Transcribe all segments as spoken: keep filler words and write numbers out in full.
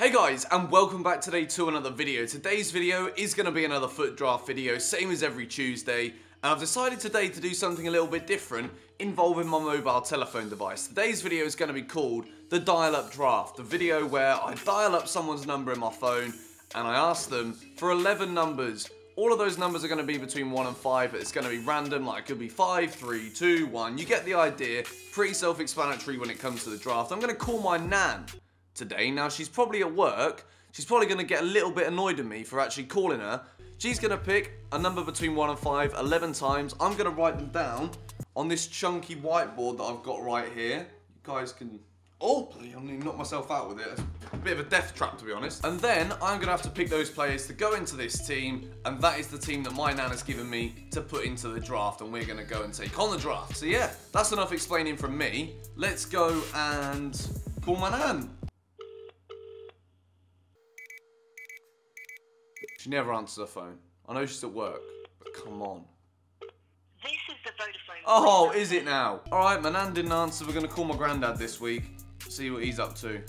Hey guys, and welcome back today to another video. Today's video is going to be another foot draft video, same as every Tuesday, and I've decided today to do something a little bit different involving my mobile telephone device. Today's video is going to be called the dial-up draft, the video where I dial up someone's number in my phone and I ask them for eleven numbers. All of those numbers are going to be between one and five, but it's going to be random, like it could be five, three, two, one, you get the idea, pretty self-explanatory when it comes to the draft. I'm going to call my nan today. Now, she's probably at work. She's probably going to get a little bit annoyed at me for actually calling her. She's going to pick a number between one and five eleven times. I'm going to write them down on this chunky whiteboard that I've got right here. You guys can... Oh, I'm going to knock myself out with it. It's a bit of a death trap, to be honest. And then I'm going to have to pick those players to go into this team, and that is the team that my nan has given me to put into the draft, and we're going to go and take on the draft. So yeah, that's enough explaining from me. Let's go and call my nan. She never answers her phone. I know she's at work, but come on. This is the Vodafone. Oh, is it now? All right, my nan didn't answer. We're going to call my granddad this week, see what he's up to.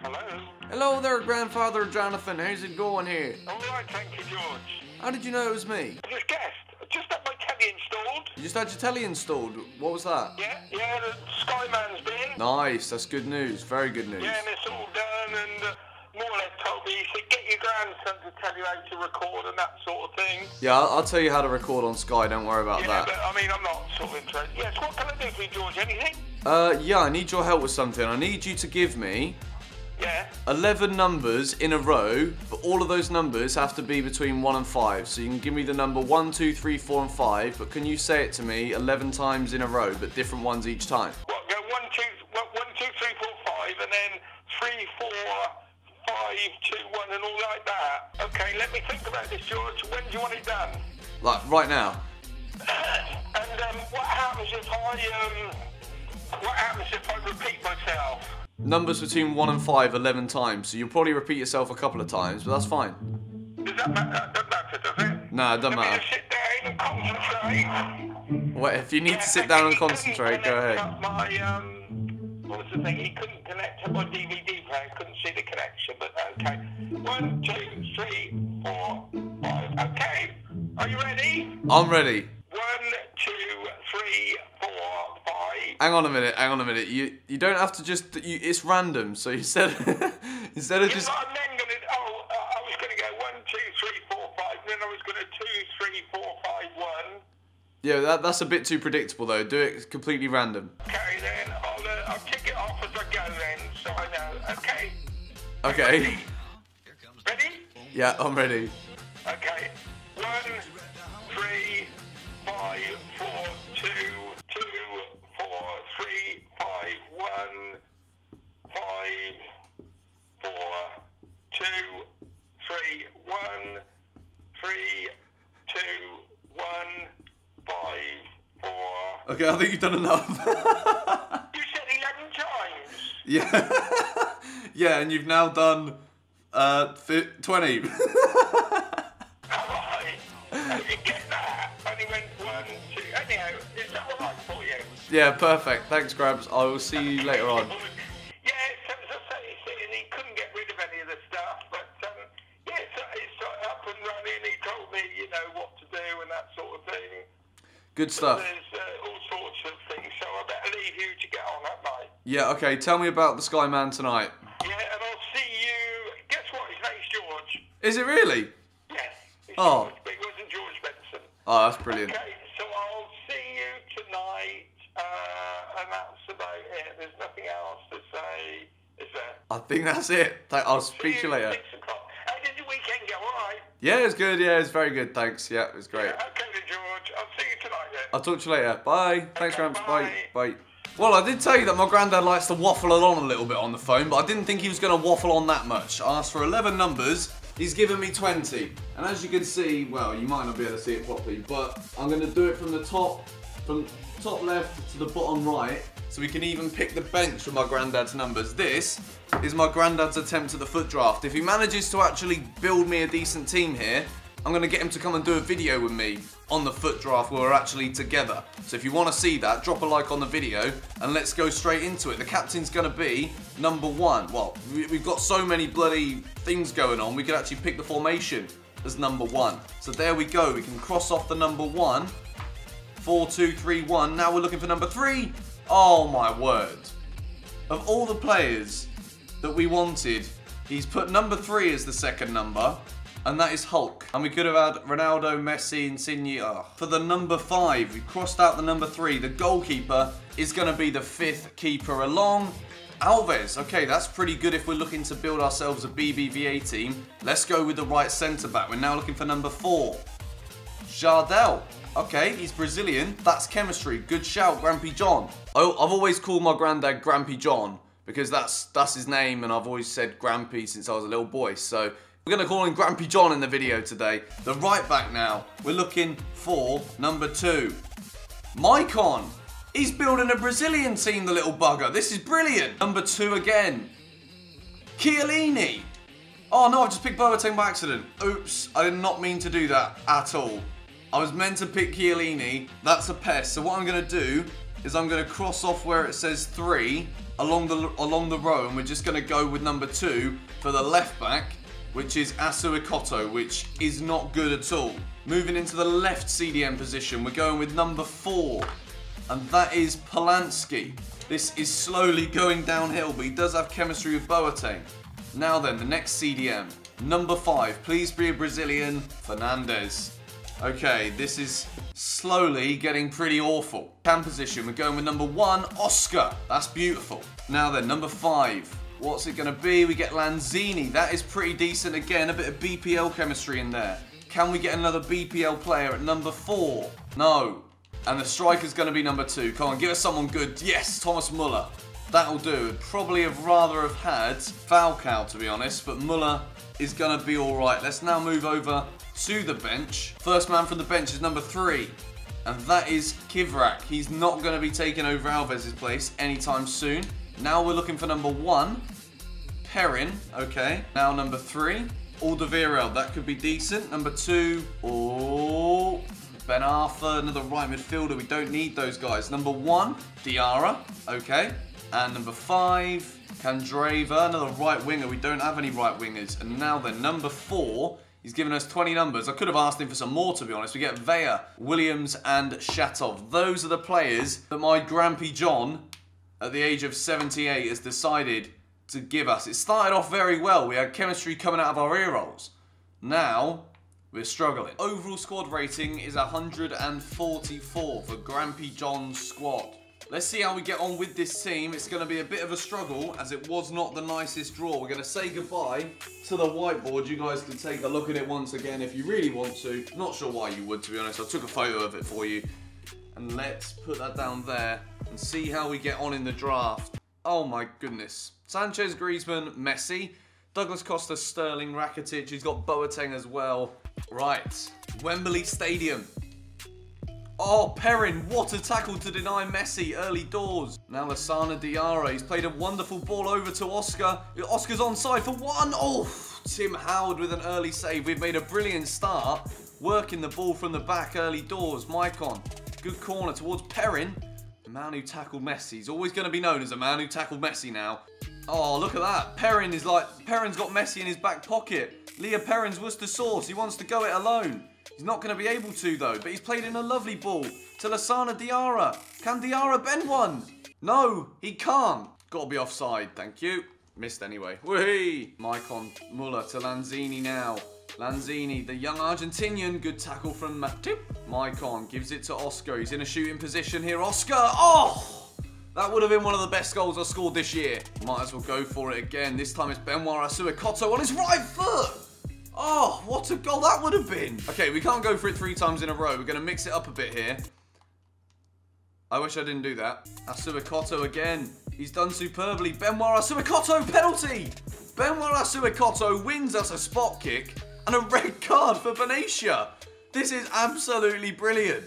Hello? Hello there, Grandfather Jonathan. How's it going here? All right, thank you, George. How did you know it was me? I just guessed. I just had my telly installed. You just had your telly installed? What was that? Yeah, yeah, the Skyman's been. Nice, that's good news. Very good news. Yeah, and it's all done, and... Uh, Muller told me, he said, get your grandson to tell you how to record and that sort of thing. Yeah, I'll, I'll tell you how to record on Sky, don't worry about yeah, that. Yeah, but I mean, I'm not sort of interested. Yes, what can I do for you, George? Anything? Uh, yeah, I need your help with something. I need you to give me... Yeah? eleven numbers in a row, but all of those numbers have to be between one and five. So you can give me the number one, two, three, four, and five, but can you say it to me eleven times in a row, but different ones each time? What, go one, two, one, two, three, four, five, and then three, four, five, two, one, and all like that. Okay, let me think about this, George. When do you want it done? Like, right now. And um, what happens if I, um, what happens if I repeat myself? Numbers between one and five eleven times, so you'll probably repeat yourself a couple of times, but that's fine. Does that matter? Doesn't matter, does it? No, it doesn't matter. Let me just sit down and concentrate. Well, if you need yeah, to sit down and concentrate, go ahead. My, um, what was the thing? He couldn't connect to my D V D player. Couldn't see the connection, but okay. One, two, three, four, five. Okay. Are you ready? I'm ready. One, two, three, four, five. Hang on a minute. Hang on a minute. You you don't have to just. You, it's random. So you said instead of yeah, just. I'm then gonna. Oh, uh, I was gonna go one, two, three, four, five. And then I was gonna two, three, four, five, one. Yeah, that that's a bit too predictable though. Do it completely random. Okay then. I'll kick it off as I go then, so I know. Okay. Okay. Ready? Ready? Yeah, I'm ready. Okay. One, three, five, four, two, two, four, three, five, one, five, four, two, three, one, three, two, one, five, four. Okay, I think you've done enough. Yeah, yeah, and you've now done uh, twenty. All right. You get that? Only went one, two. Anyhow, is that all right for you? Yeah, perfect. Thanks, Grabs. I will see you later on. Yeah, so as I say, he couldn't get rid of any of the stuff, but um, yeah, so it's up and running. He told me, you know, what to do and that sort of thing. Good stuff. But there's uh, all sorts of things, so I better leave you to get on that night. Yeah, okay, tell me about the Skyman tonight. Yeah, and I'll see you... Guess what? His name's George. Is it really? Yes. It's oh. George, but it wasn't George Benson. Oh, that's brilliant. Okay, so I'll see you tonight, uh, and that's about it. There's nothing else to say, is there? I think that's it. I'll speak to you later. six o'clock. How did your weekend go? All right? Yeah, it was good. Yeah, it was very good, thanks. Yeah, it was great. Yeah, okay then, George. I'll see you tonight then. I'll talk to you later. Bye. Okay, thanks, Rams. Bye. Bye. Bye. Well, I did tell you that my granddad likes to waffle along a little bit on the phone, but I didn't think he was going to waffle on that much. I asked for eleven numbers, he's given me twenty. And as you can see, well, you might not be able to see it properly, but I'm going to do it from the top, from top left to the bottom right, so we can even pick the bench with my granddad's numbers. This is my granddad's attempt at the foot draft. If he manages to actually build me a decent team here, I'm going to get him to come and do a video with me on the foot draft where we're actually together. So if you want to see that, drop a like on the video and let's go straight into it. The captain's going to be number one. Well, we've got so many bloody things going on, we could actually pick the formation as number one. So there we go. We can cross off the number one. four two three one. Now we're looking for number three. Oh my word. Of all the players that we wanted, he's put number three as the second number, and that is Hulk. And we could have had Ronaldo, Messi, Insigne. Oh. For the number five, we crossed out the number three. The goalkeeper is going to be the fifth keeper along. Alves. Okay, that's pretty good if we're looking to build ourselves a B B V A team. Let's go with the right centre-back. We're now looking for number four. Jardel. Okay, he's Brazilian. That's chemistry. Good shout, Grampy John. Oh, I've always called my granddad Grampy John because that's, that's his name, and I've always said Grampy since I was a little boy. So we're going to call him Grampy John in the video today. The right back now. We're looking for number two. Maicon. He's building a Brazilian team, the little bugger. This is brilliant. Number two again. Chiellini. Oh, no, I've just picked Boateng by accident. Oops, I did not mean to do that at all. I was meant to pick Chiellini. That's a pest. So what I'm going to do is I'm going to cross off where it says three along the, along the row, and we're just going to go with number two for the left back, which is Assou-Ekotto, which is not good at all. Moving into the left C D M position, we're going with number four, and that is Polanski. This is slowly going downhill, but he does have chemistry with Boateng. Now then, the next C D M, number five, please be a Brazilian, Fernandes. Okay, this is slowly getting pretty awful. Cam position, we're going with number one, Oscar. That's beautiful. Now then, number five. What's it going to be? We get Lanzini. That is pretty decent again. A bit of B P L chemistry in there. Can we get another B P L player at number four? No. And the striker's going to be number two. Come on, give us someone good. Yes, Thomas Muller. That'll do. I'd probably have rather have had Falcao, to be honest. But Muller is going to be all right. Let's now move over to the bench. First man from the bench is number three. And that is Kivrak. He's not going to be taking over Alves' place anytime soon. Now we're looking for number one, Perrin, okay. Now number three, Alderweireld, that could be decent. Number two, oh, Ben Arfa, another right midfielder. We don't need those guys. Number one, Diarra, okay. And number five, Kandreva, another right winger. We don't have any right wingers. And now then, number four, he's given us twenty numbers. I could have asked him for some more, to be honest. We get Veya, Williams, and Shatov. Those are the players that my Grampy John, at the age of seventy-eight, has decided to give us. It started off very well. We had chemistry coming out of our ear holes. Now, we're struggling. Overall squad rating is one hundred forty-four for Grampy John's squad. Let's see how we get on with this team. It's going to be a bit of a struggle, as it was not the nicest draw. We're going to say goodbye to the whiteboard. You guys can take a look at it once again if you really want to. Not sure why you would, to be honest. I took a photo of it for you. And let's put that down there and see how we get on in the draft. Oh my goodness. Sanchez, Griezmann, Messi, Douglas Costa, Sterling, Rakitic. He's got Boateng as well. Right. Wembley Stadium. Oh, Perrin, what a tackle to deny Messi early doors. Now Lassana Diarra. He's played a wonderful ball over to Oscar. Oscar's onside for one. Oh, Tim Howard with an early save. We've made a brilliant start working the ball from the back early doors. Maicon. Good corner towards Perrin. The man who tackled Messi. He's always going to be known as the man who tackled Messi now. Oh, look at that. Perrin is like... Perrin's got Messi in his back pocket. Leo Perrin's Worcester sauce. He wants to go it alone. He's not going to be able to, though. But he's played in a lovely ball to Lassana Diarra. Can Diarra bend one? No, he can't. Got to be offside. Thank you. Missed anyway. Whee! Maicon, Muller to Lanzini now. Lanzini, the young Argentinian. Good tackle from Matip. Maicon gives it to Oscar. He's in a shooting position here. Oscar! Oh! That would have been one of the best goals I scored this year. Might as well go for it again. This time it's Benoît Assou-Ekotto on his right foot! Oh, what a goal that would have been! Okay, we can't go for it three times in a row. We're going to mix it up a bit here. I wish I didn't do that. Assou-Ekotto again. He's done superbly. Benoît Assou-Ekotto penalty! Benoît Assou-Ekotto wins us a spot kick and a red card for Benicia. This is absolutely brilliant.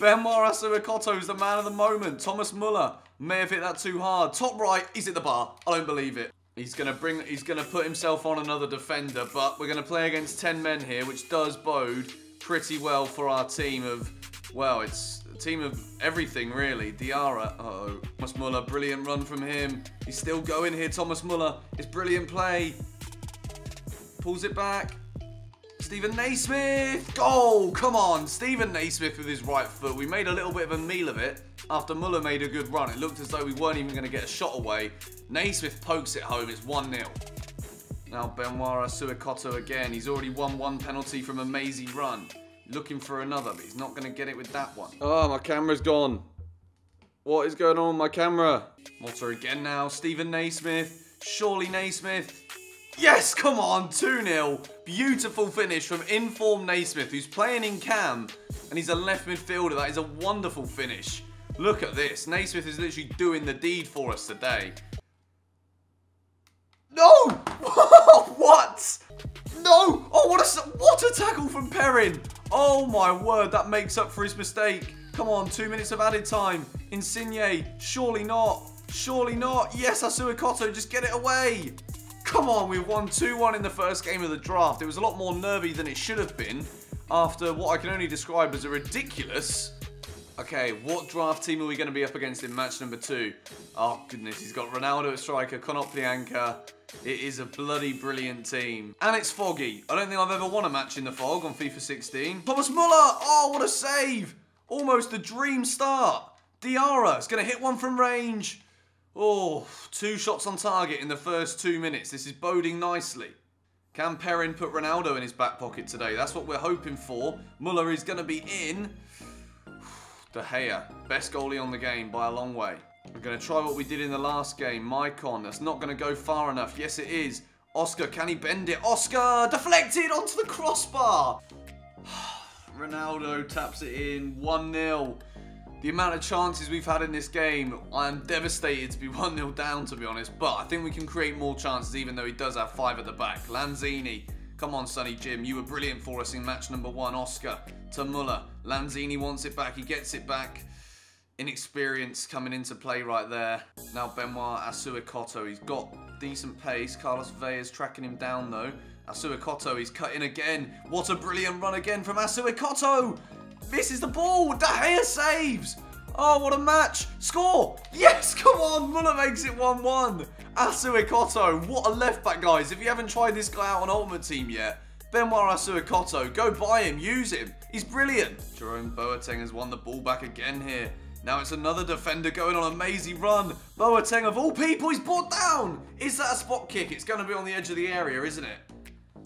Benoît Assou-Ekotto is the man of the moment. Thomas Muller may have hit that too hard. Top right, he's at the bar. I don't believe it. He's gonna bring. He's gonna put himself on another defender, but we're gonna play against ten men here, which does bode pretty well for our team of, well, it's a team of everything really. Diarra, uh-oh. Thomas Muller, brilliant run from him. He's still going here, Thomas Muller. It's brilliant play. Pulls it back. Steven Naismith, goal, come on. Steven Naismith with his right foot. We made a little bit of a meal of it after Muller made a good run. It looked as though we weren't even gonna get a shot away. Naismith pokes it home, it's one nil. Now Benoît Assou-Ekotto again. He's already won one penalty from a mazy run. Looking for another, but he's not gonna get it with that one. Oh, my camera's gone. What is going on with my camera? Walter again now, Steven Naismith. Surely Naismith. Yes, come on, two nil. Beautiful finish from in-form Naismith, who's playing in cam, and he's a left midfielder. That is a wonderful finish. Look at this. Naismith is literally doing the deed for us today. No! What? No! Oh, what a, what a tackle from Perrin. Oh, my word, that makes up for his mistake. Come on, two minutes of added time. Insigne, surely not. Surely not. Yes, Assou-Ekotto, just get it away. Come on, we won two one in the first game of the draft. It was a lot more nervy than it should have been after what I can only describe as a ridiculous... Okay, what draft team are we going to be up against in match number two? Oh, goodness, he's got Ronaldo at striker, Konoplyanka. It is a bloody brilliant team. And it's foggy. I don't think I've ever won a match in the fog on FIFA sixteen. Thomas Muller! Oh, what a save! Almost a dream start. Diarra is going to hit one from range. Oh, two shots on target in the first two minutes. This is boding nicely. Can Perrin put Ronaldo in his back pocket today? That's what we're hoping for. Muller is going to be in. De Gea, best goalie on the game by a long way. We're going to try what we did in the last game. Maicon, that's not going to go far enough. Yes, it is. Oscar, can he bend it? Oscar, deflected onto the crossbar. Ronaldo taps it in, one nil. The amount of chances we've had in this game, I'm devastated to be one nil down, to be honest. But I think we can create more chances, even though he does have five at the back. Lanzini, come on, Sonny Jim. You were brilliant for us in match number one. Oscar to Muller. Lanzini wants it back. He gets it back. Inexperience coming into play right there. Now Benoît Assou-Ekotto. He's got decent pace. Carlos Veya is tracking him down, though. Assou-Ekotto, he's cut in again. What a brilliant run again from Assou-Ekotto. This is the ball. De Gea saves. Oh, what a match. Score. Yes, come on. Muller makes it one one. Assou-Ekotto. What a left-back, guys. If you haven't tried this guy out on Ultimate Team yet, Benoît Assou-Ekotto, go buy him. Use him. He's brilliant. Jerome Boateng has won the ball back again here. Now it's another defender going on a mazy run. Boateng, of all people, he's brought down. Is that a spot kick? It's going to be on the edge of the area, isn't it?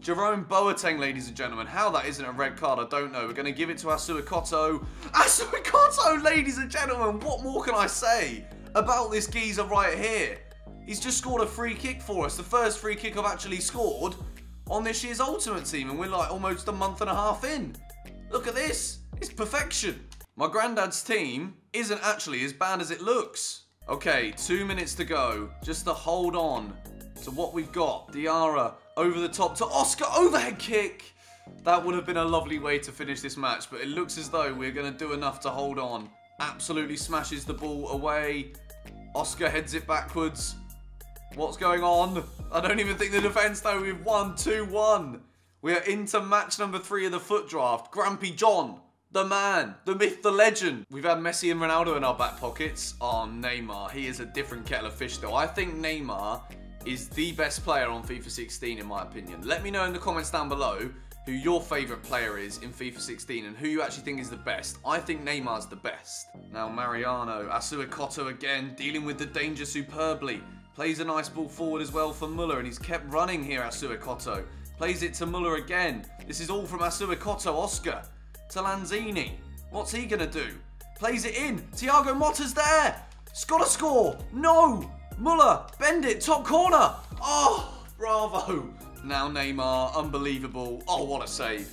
Jerome Boateng, ladies and gentlemen. How that isn't a red card, I don't know. We're going to give it to Assou-Ekotto. Assou-Ekotto, ladies and gentlemen. What more can I say about this geezer right here? He's just scored a free kick for us. The first free kick I've actually scored on this year's Ultimate Team. And we're like almost a month and a half in. Look at this. It's perfection. My granddad's team isn't actually as bad as it looks. Okay, two minutes to go. Just to hold on to what we've got. Diarra. Over the top to Oscar, overhead kick. That would have been a lovely way to finish this match, but it looks as though we're going to do enough to hold on. Absolutely smashes the ball away. Oscar heads it backwards. What's going on? I don't even think the defence know. We've won two one. We are into match number three of the foot draft. Grampy John, the man, the myth, the legend. We've had Messi and Ronaldo in our back pockets. Oh, Neymar. He is a different kettle of fish, though. I think Neymar is the best player on FIFA sixteen in my opinion. Let me know in the comments down below who your favourite player is in FIFA sixteen and who you actually think is the best. I think Neymar's the best. Now Mariano, Assou-Ekotto again, dealing with the danger superbly. Plays a nice ball forward as well for Muller, and he's kept running here, Assou-Ekotto. Plays it to Muller again. This is all from Assou-Ekotto. Oscar to Lanzini. What's he going to do? Plays it in. Thiago Motta's there. He's got to score. No! Muller, bend it, top corner. Oh, bravo. Now Neymar, unbelievable. Oh, what a save.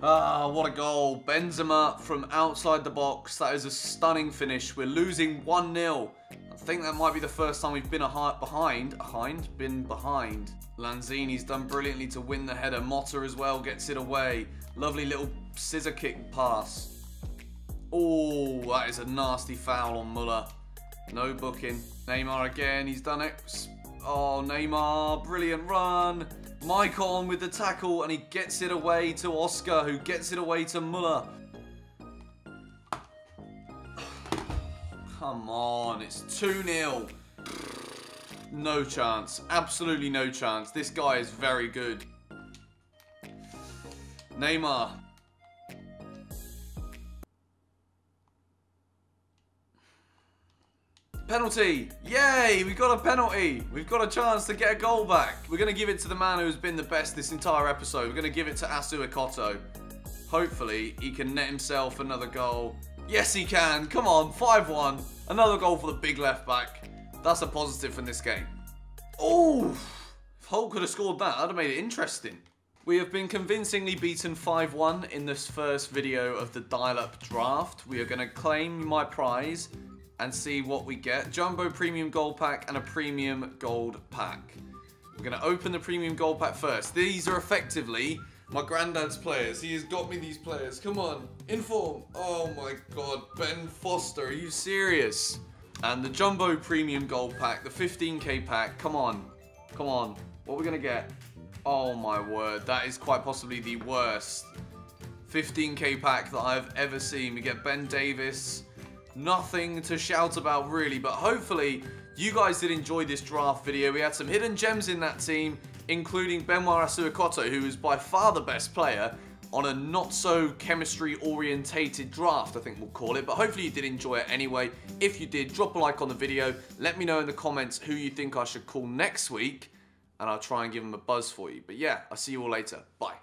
Ah, what a goal. Benzema from outside the box. That is a stunning finish. We're losing one nil. I think that might be the first time we've been a heart behind. Behind? Been behind. Lanzini's done brilliantly to win the header. Motta as well gets it away. Lovely little scissor kick pass. Oh, that is a nasty foul on Muller. No booking. Neymar again, he's done it. Oh, Neymar, brilliant run. Maicon with the tackle, and he gets it away to Oscar, who gets it away to Muller. Come on, it's two nil. No chance. Absolutely no chance. This guy is very good. Neymar. Penalty. Yay, we got a penalty. We've got a chance to get a goal back. We're going to give it to the man who's been the best this entire episode. We're going to give it to Assou-Ekotto. Hopefully, he can net himself another goal. Yes, he can. Come on, five one. Another goal for the big left back. That's a positive from this game. Oh, if Hulk could have scored that, that would have made it interesting. We have been convincingly beaten five one in this first video of the dial-up draft. We are going to claim my prize and see what we get. Jumbo Premium Gold Pack and a Premium Gold Pack. We're going to open the Premium Gold Pack first. These are effectively my granddad's players. He has got me these players. Come on, inform. Oh my God, Ben Foster, are you serious? And the Jumbo Premium Gold Pack, the fifteen K pack, come on, come on, what are we going to get? Oh my word, that is quite possibly the worst fifteen K pack that I've ever seen. We get Ben Davis, nothing to shout about really, but hopefully you guys did enjoy this draft video. We had some hidden gems in that team, including Benoît Assou-Ekotto, who is by far the best player on a not-so-chemistry-orientated draft, I think we'll call it. But hopefully you did enjoy it anyway. If you did, drop a like on the video. Let me know in the comments who you think I should call next week, and I'll try and give them a buzz for you. But yeah, I'll see you all later. Bye.